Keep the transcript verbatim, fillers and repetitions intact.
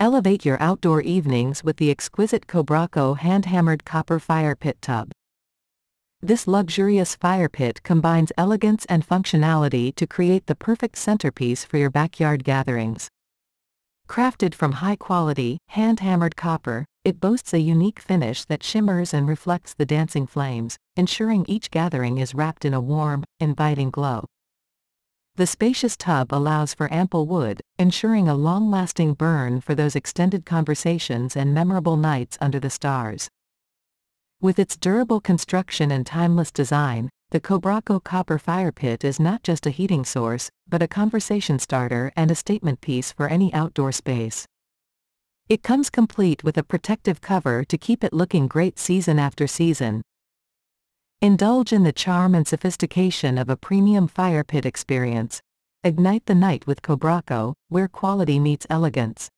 Elevate your outdoor evenings with the exquisite Cobraco hand-hammered copper fire pit tub. This luxurious fire pit combines elegance and functionality to create the perfect centerpiece for your backyard gatherings. Crafted from high-quality, hand-hammered copper, it boasts a unique finish that shimmers and reflects the dancing flames, ensuring each gathering is wrapped in a warm, inviting glow. The spacious tub allows for ample wood, ensuring a long-lasting burn for those extended conversations and memorable nights under the stars. With its durable construction and timeless design, the Cobraco Copper Fire Pit is not just a heating source, but a conversation starter and a statement piece for any outdoor space. It comes complete with a protective cover to keep it looking great season after season. Indulge in the charm and sophistication of a premium fire pit experience. Ignite the night with Cobraco, where quality meets elegance.